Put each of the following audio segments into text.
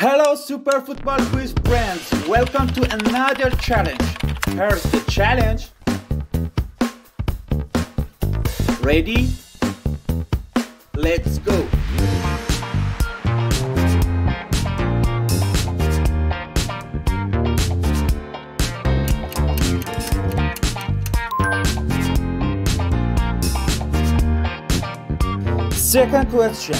Hello Super Football Quiz friends, welcome to another challenge. Here's the challenge. Ready? Let's go! Second question.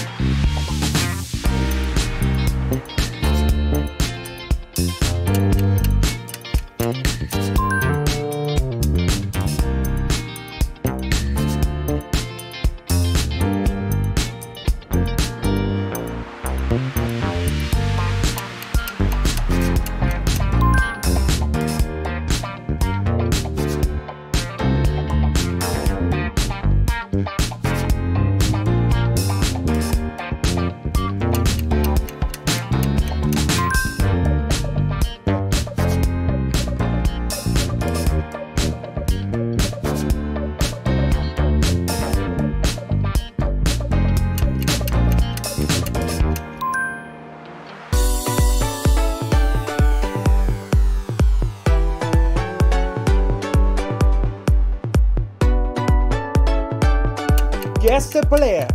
Guess the player.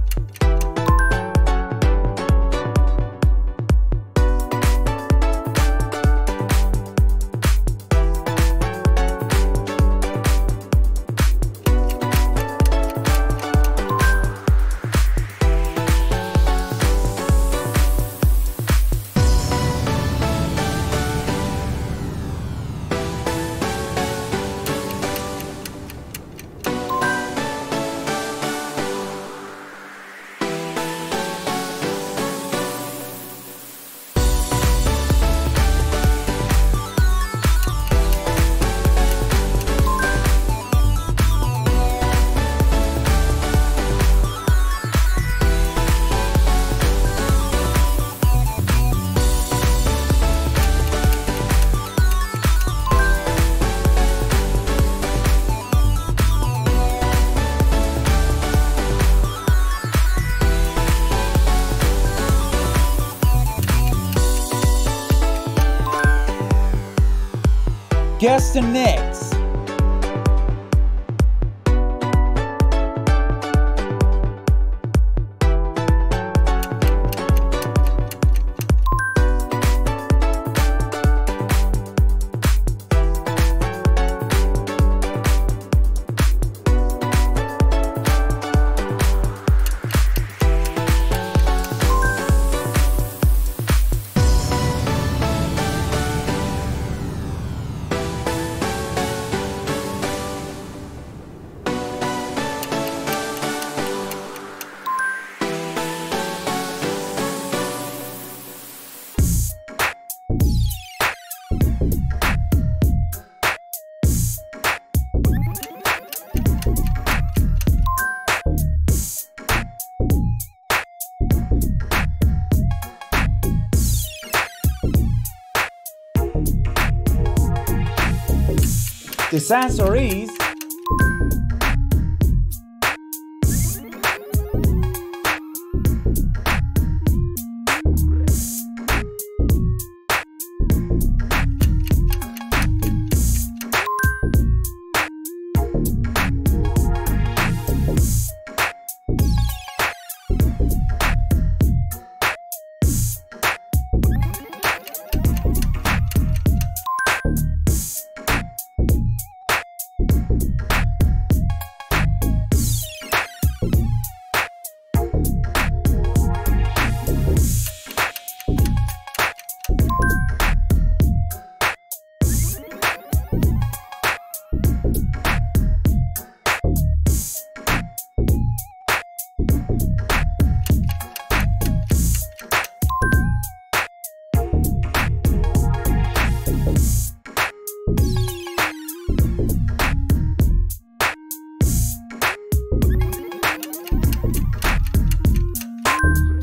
Guess the next. The answer is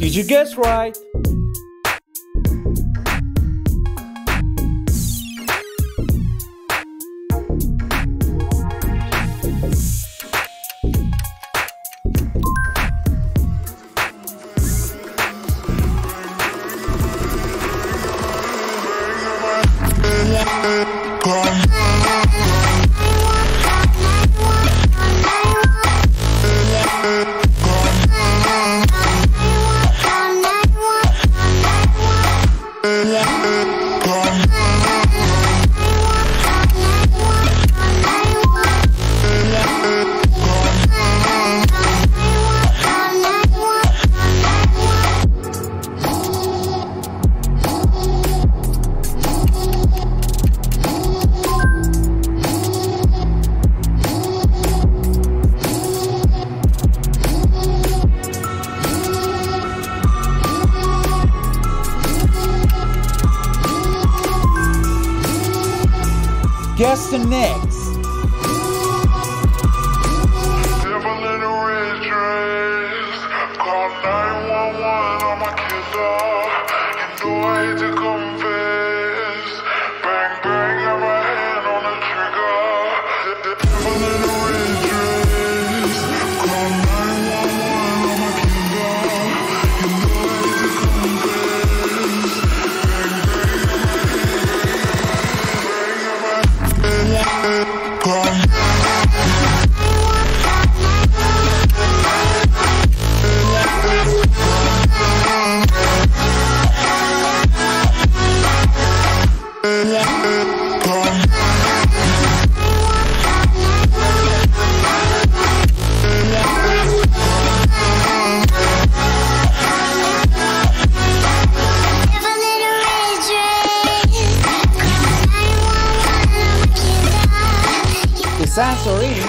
Did you guess right? Guess the mix. Devil in a red dress. Call 911 on my killer. You know I hate to confess. Bang bang, got my hand on the trigger. Devil in a red dress. Call 911 on my killer. You know I hate to confess. Bang bang, got my hand on the trigger. Santorini.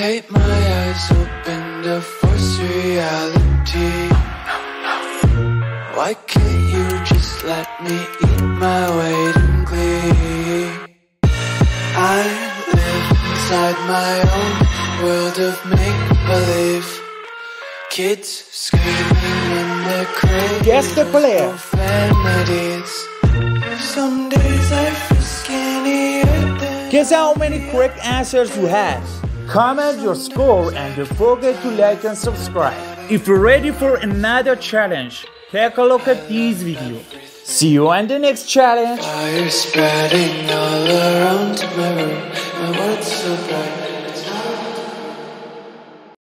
Take my eyes open to force reality. Why can't you just let me eat my weight in glee? I live inside my own world of make-believe. Kids screaming in the crib. Guess the player. Some days I feel skinnier. Guess how many correct answers you have. Comment your score and don't forget to like and subscribe. If you're ready for another challenge, take a look at this video. See you on the next challenge.